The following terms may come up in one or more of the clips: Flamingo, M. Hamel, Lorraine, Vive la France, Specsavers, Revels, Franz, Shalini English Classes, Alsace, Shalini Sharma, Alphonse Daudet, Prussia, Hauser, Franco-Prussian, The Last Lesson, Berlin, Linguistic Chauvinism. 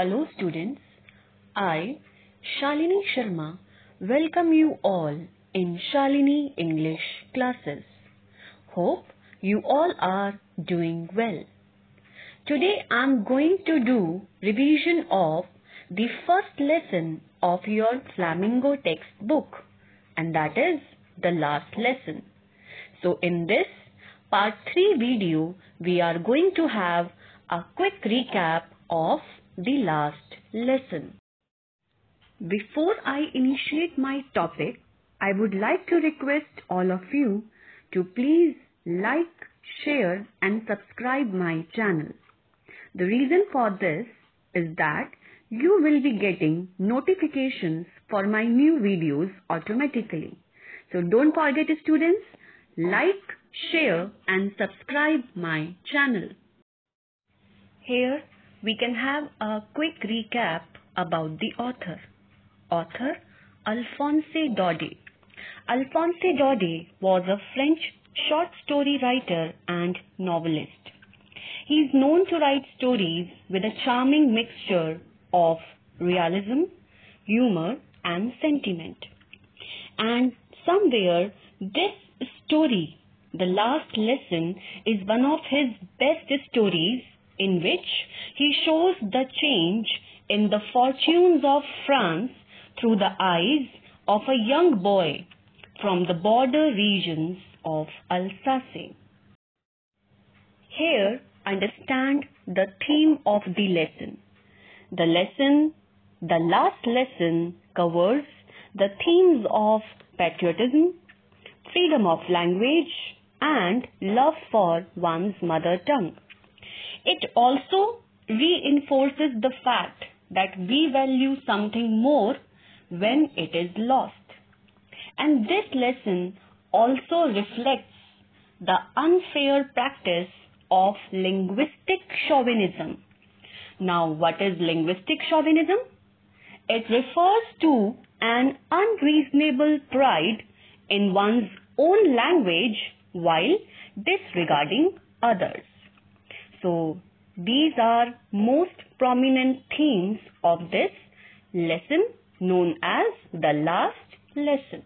Hello students, I, Shalini Sharma, welcome you all in Shalini English Classes. Hope you all are doing well. Today I am going to do revision of the first lesson of your Flamingo textbook, and that is the last lesson. So in this part 3 video, we are going to have a quick recap of the last lesson. Before I initiate my topic, I would like to request all of you to please like, share and subscribe my channel. The reason for this is that you will be getting notifications for my new videos automatically. So don't forget, students, like, share and subscribe my channel. Here we can have a quick recap about the author. Author Alphonse Daudet. Alphonse Daudet was a French short story writer and novelist. He is known to write stories with a charming mixture of realism, humor and sentiment. And somewhere this story, The Last Lesson, is one of his best stories, in which he shows the change in the fortunes of France through the eyes of a young boy from the border regions of Alsace. Here, understand the theme of the lesson. The lesson, The Last Lesson, covers the themes of patriotism, freedom of language, and love for one's mother tongue. It also reinforces the fact that we value something more when it is lost. And this lesson also reflects the unfair practice of linguistic chauvinism. Now, what is linguistic chauvinism? It refers to an unreasonable pride in one's own language while disregarding others. So, these are most prominent themes of this lesson known as the last lesson.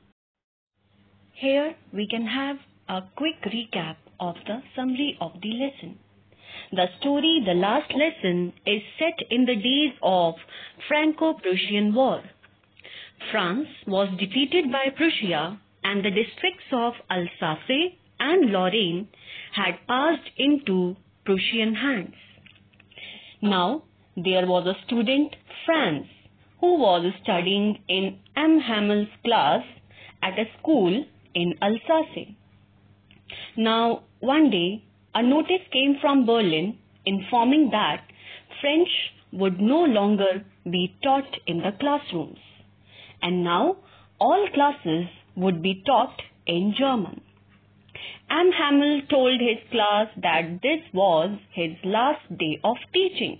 Here we can have a quick recap of the summary of the lesson. The story The Last Lesson is set in the days of Franco-Prussian War. France was defeated by Prussia and the districts of Alsace and Lorraine had passed into Prussian hands. Now, there was a student, Franz, who was studying in M. Hamel's class at a school in Alsace. Now, one day, a notice came from Berlin informing that French would no longer be taught in the classrooms, and now all classes would be taught in German. M. Hamel told his class that this was his last day of teaching.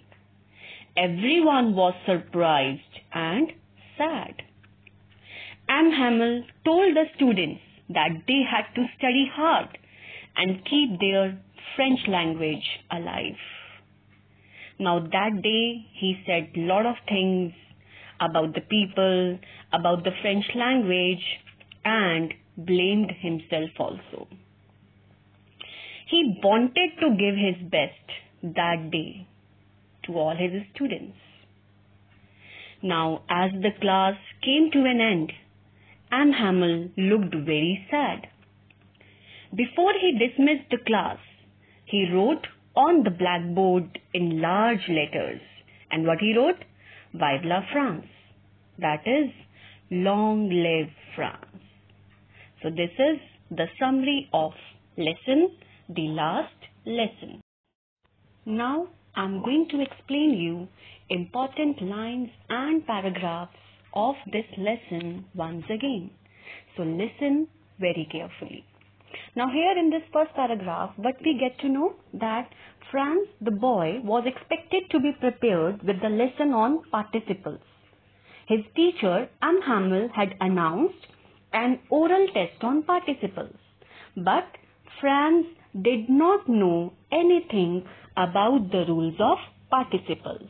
Everyone was surprised and sad. M. Hamel told the students that they had to study hard and keep their French language alive. Now that day he said a lot of things about the people, about the French language, and blamed himself also. He wanted to give his best that day to all his students. Now, as the class came to an end, M. Hamel looked very sad. Before he dismissed the class, he wrote on the blackboard in large letters. And what he wrote? Vive la France. That is, long live France. So this is the summary of lesson The Last Lesson. Now I am going to explain you important lines and paragraphs of this lesson once again. So listen very carefully. Now here in this first paragraph, what we get to know that Franz the boy was expected to be prepared with the lesson on participles. His teacher M. Hamel had announced an oral test on participles, but Franz did not know anything about the rules of participles.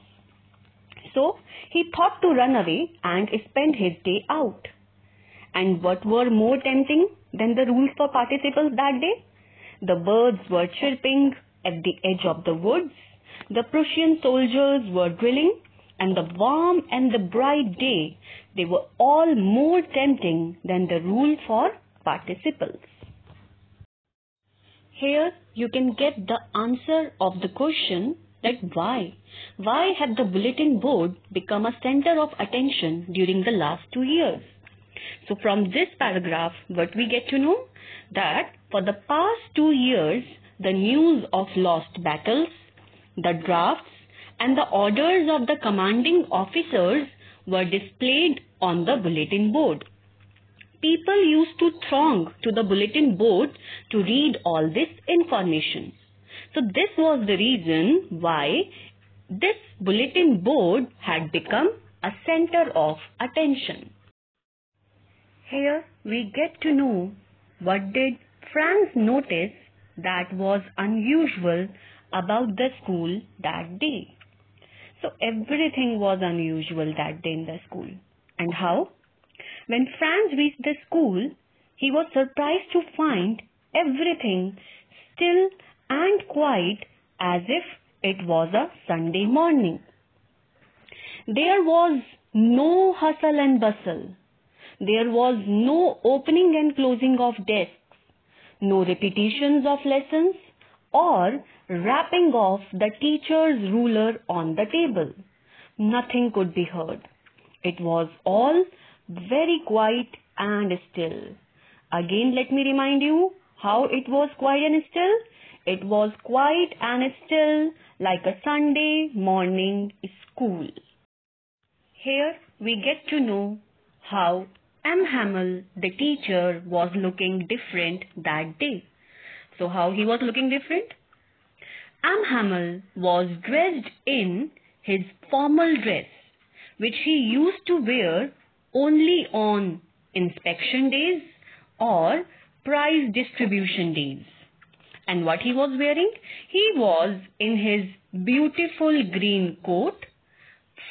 So he thought to run away and spend his day out. And what were more tempting than the rules for participles that day? The birds were chirping at the edge of the woods, the Prussian soldiers were drilling, and the warm and the bright day, they were all more tempting than the rule for participles. Here you can get the answer of the question that why? Why had the bulletin board become a center of attention during the last 2 years? So from this paragraph, what we get to know? That for the past 2 years, the news of lost battles, the drafts, and the orders of the commanding officers were displayed on the bulletin board. People used to throng to the bulletin board to read all this information. So this was the reason why this bulletin board had become a center of attention. Here we get to know what did Franz notice that was unusual about the school that day. So everything was unusual that day in the school. And how? When Franz reached the school, he was surprised to find everything still and quiet as if it was a Sunday morning. There was no hustle and bustle. There was no opening and closing of desks, no repetitions of lessons, or rapping off the teacher's ruler on the table. Nothing could be heard. It was all very quiet and still. Again, let me remind you how it was quiet and still. It was quiet and still like a Sunday morning school. Here we get to know how M. Hamel, the teacher, was looking different that day. So how he was looking different? M. Hamel was dressed in his formal dress, which he used to wear only on inspection days or prize distribution days. And what he was wearing? He was in his beautiful green coat,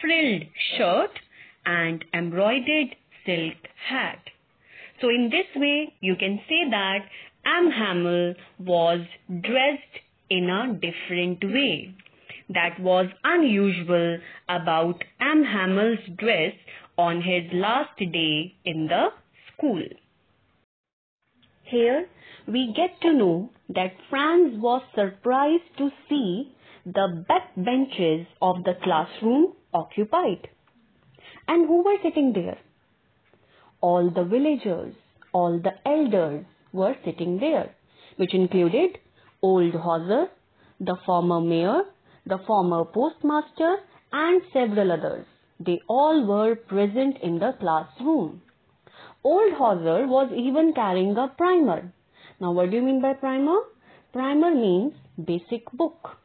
frilled shirt, and embroidered silk hat. So in this way, you can say that M. Hamel was dressed in a different way. That was unusual about M. Hamel's dress on his last day in the school. Here we get to know that Franz was surprised to see the back benches of the classroom occupied. And who were sitting there? All the villagers, all the elders were sitting there, which included old Hauser, the former mayor, the former postmaster, and several others. They all were present in the classroom. Old Hauser was even carrying a primer. Now what do you mean by primer? Primer means basic book.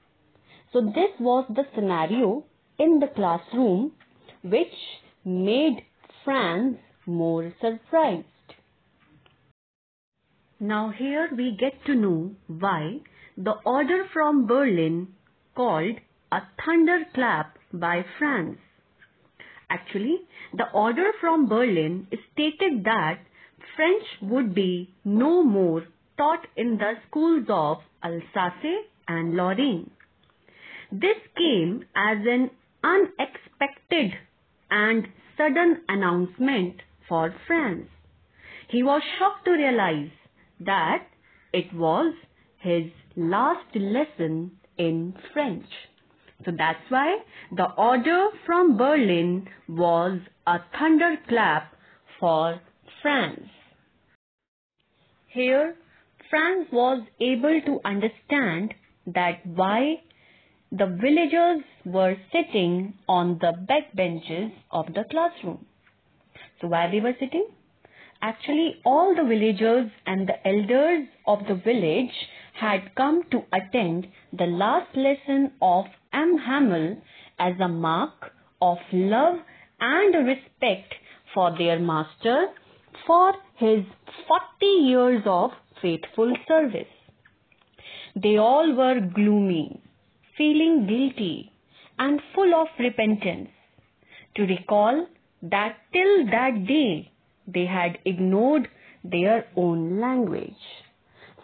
So this was the scenario in the classroom which made Franz more surprised. Now here we get to know why the order from Berlin called a thunderclap by Franz. Actually, the order from Berlin stated that French would be no more taught in the schools of Alsace and Lorraine. This came as an unexpected and sudden announcement for Franz. He was shocked to realize that it was his last lesson in French. So that's why the order from Berlin was a thunderclap for Franz. Here, Franz was able to understand that why the villagers were sitting on the back benches of the classroom. So why they were sitting? Actually, all the villagers and the elders of the village had come to attend the last lesson of M. Hamel as a mark of love and respect for their master for his 40 years of faithful service. They all were gloomy, feeling guilty, and full of repentance. to recall that till that day they had ignored their own language.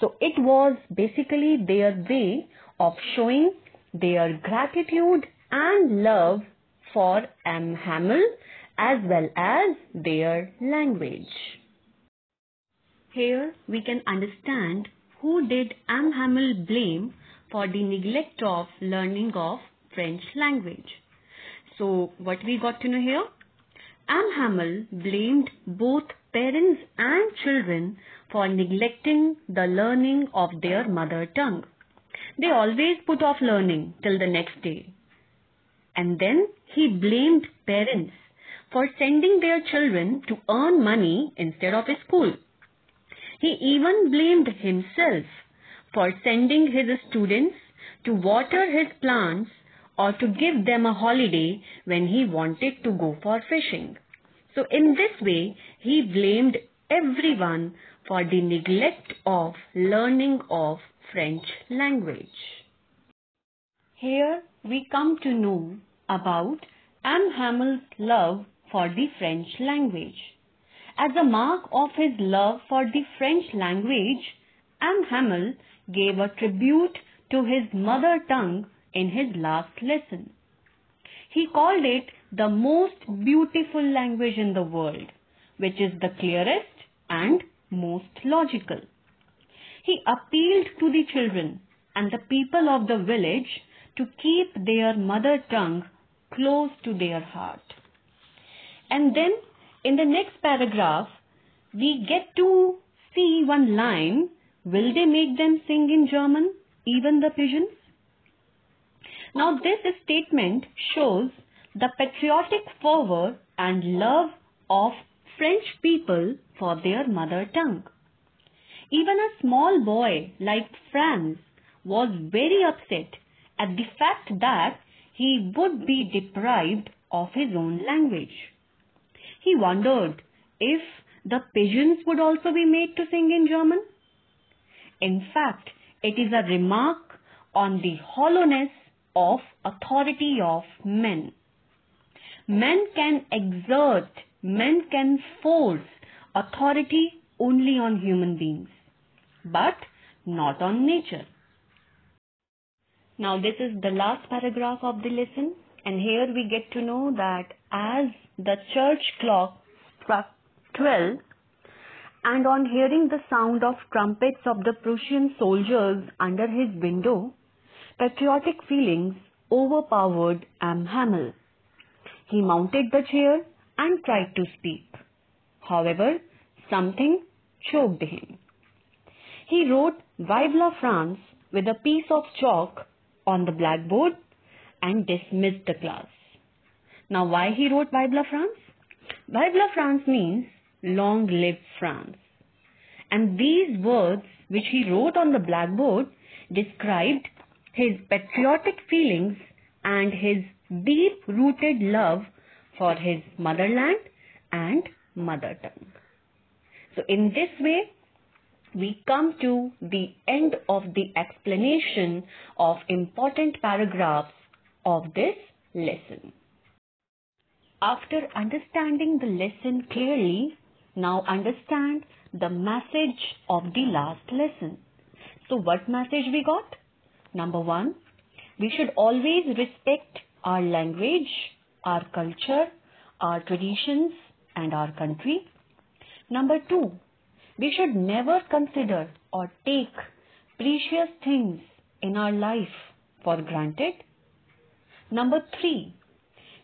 So it was basically their way of showing their gratitude and love for M. Hamel as well as their language. Here we can understand who did M. Hamel blame for the neglect of learning of French language. So what we got to know here? M. Hamel blamed both parents and children for neglecting the learning of their mother tongue. They always put off learning till the next day. And then he blamed parents for sending their children to earn money instead of a school. He even blamed himself for sending his students to water his plants or to give them a holiday when he wanted to go for fishing. So in this way, he blamed everyone for the neglect of learning of French language. Here we come to know about M. Hamel's love for the French language. As a mark of his love for the French language, M. Hamel gave a tribute to his mother tongue in his last lesson. He called it the most beautiful language in the world, which is the clearest and most logical. He appealed to the children and the people of the village to keep their mother tongue close to their heart. And then in the next paragraph, we get to see one line, will they make them sing in German, even the pigeons? Now this statement shows the patriotic fervor and love of French people for their mother tongue. Even a small boy like Franz was very upset at the fact that he would be deprived of his own language. He wondered if the pigeons would also be made to sing in German. In fact, it is a remark on the hollowness of authority of men. Men can exert, men can force authority only on human beings, but not on nature. Now this is the last paragraph of the lesson, and here we get to know that as the church clock struck 12, and on hearing the sound of trumpets of the Prussian soldiers under his window, patriotic feelings overpowered M. Hamel. He mounted the chair and tried to speak. However, something choked him. He wrote Vive la France with a piece of chalk on the blackboard and dismissed the class. Now why he wrote Vive la France? Vive la France means long live France. And these words which he wrote on the blackboard described his patriotic feelings and his deep-rooted love for his motherland and mother tongue. So in this way, we come to the end of the explanation of important paragraphs of this lesson. After understanding the lesson clearly, now understand the message of the last lesson. So what message we got? Number one, we should always respect our language, our culture, our traditions and our country. Number two, we should never consider or take precious things in our life for granted. Number three,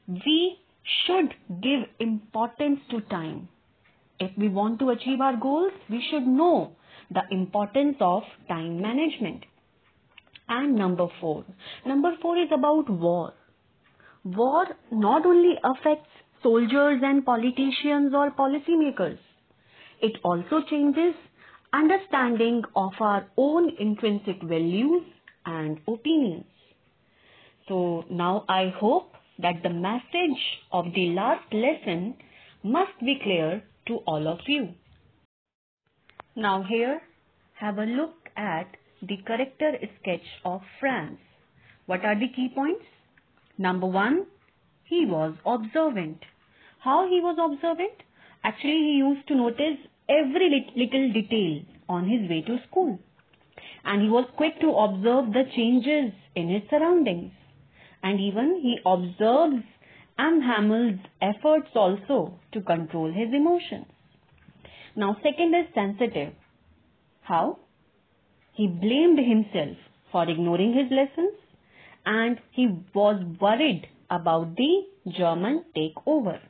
we should give importance to time. If we want to achieve our goals, we should know the importance of time management. And number four is about war. War not only affects soldiers and politicians or policymakers, it also changes understanding of our own intrinsic values and opinions. So now I hope that the message of the last lesson must be clear to all of you. Now here, have a look at the character sketch of Franz. What are the key points? Number one, He was observant. How he was observant? Actually, he used to notice every little detail on his way to school. And he was quick to observe the changes in his surroundings. And even he observes M. Hamel's efforts also to control his emotions. Now, second is sensitive. How? He blamed himself for ignoring his lessons and he was worried about the German takeover.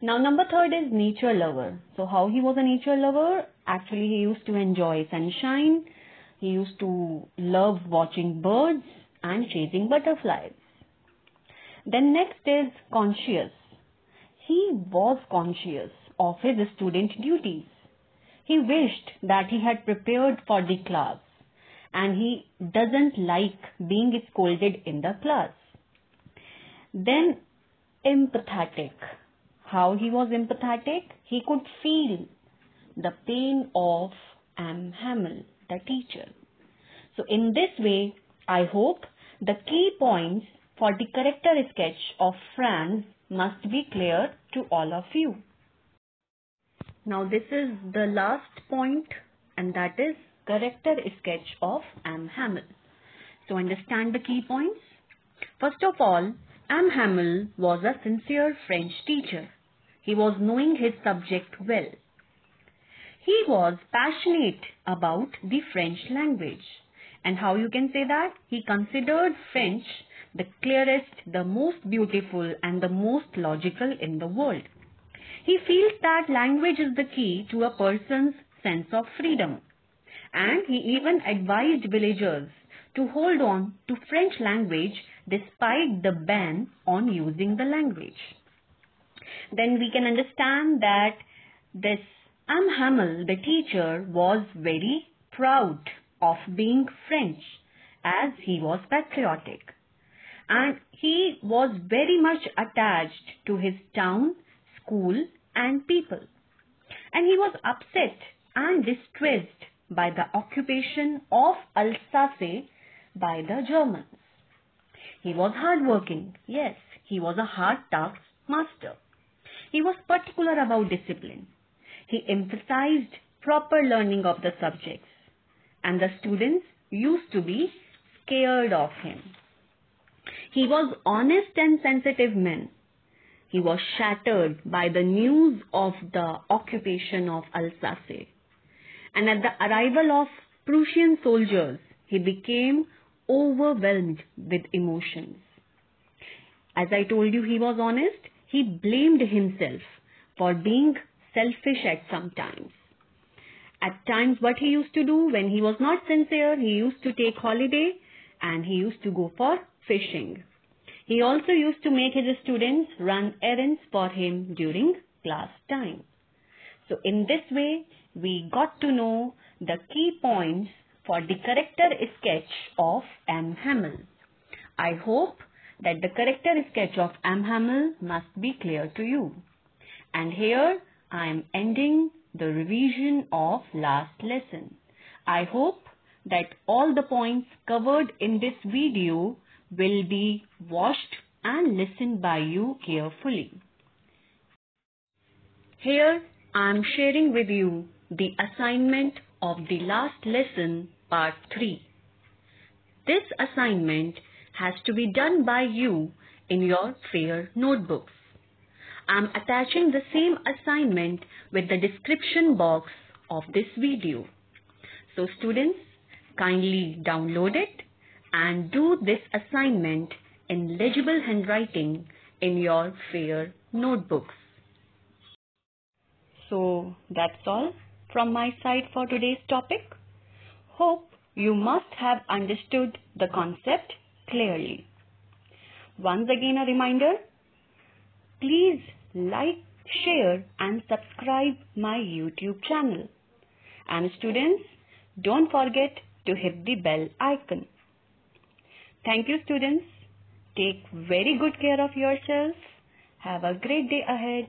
Now, number third is nature lover. So, how he was a nature lover? Actually, he used to enjoy sunshine. He used to love watching birds and chasing butterflies. Then next is conscious. He was conscious of his student duties. He wished that he had prepared for the class and he doesn't like being scolded in the class. Then empathetic. How he was empathetic? He could feel the pain of M. Hamel, the teacher. So in this way, I hope the key points for the character sketch of Franz must be clear to all of you. Now this is the last point and that is character sketch of M. Hamel. So understand the key points. First of all, M. Hamel was a sincere French teacher. He was knowing his subject well. He was passionate about the French language. And how you can say that? He considered French the clearest, the most beautiful and the most logical in the world. He feels that language is the key to a person's sense of freedom. And he even advised villagers to hold on to French language despite the ban on using the language. Then we can understand that this M. Hamel, the teacher, was very proud of being French as he was patriotic. And he was very much attached to his town, school and people. And he was upset and distressed by the occupation of Alsace by the Germans. He was hardworking. Yes, he was a hard taskmaster. He was particular about discipline. He emphasized proper learning of the subjects. And the students used to be scared of him. He was honest and sensitive man. He was shattered by the news of the occupation of Alsace. And at the arrival of Prussian soldiers, he became overwhelmed with emotions. As I told you, he was honest. He blamed himself for being selfish at some times. At times, what he used to do when he was not sincere, he used to take holiday and he used to go for fishing. He also used to make his students run errands for him during class time. So in this way, we got to know the key points for the character sketch of M. Hamel. I hope that the character sketch of M. Hamel must be clear to you. And here I am ending the revision of last lesson. I hope that all the points covered in this video will be watched and listened by you carefully. Here I am sharing with you the assignment of the last lesson Part 3. This assignment has to be done by you in your fair notebooks. I am attaching the same assignment with the description box of this video. So students, kindly download it and do this assignment in legible handwriting in your fair notebooks. So that's all from my side for today's topic. Hope you must have understood the concept clearly. Once again a reminder, please like, share and subscribe my YouTube channel. And students, don't forget to hit the bell icon. Thank you students. Take very good care of yourselves. Have a great day ahead.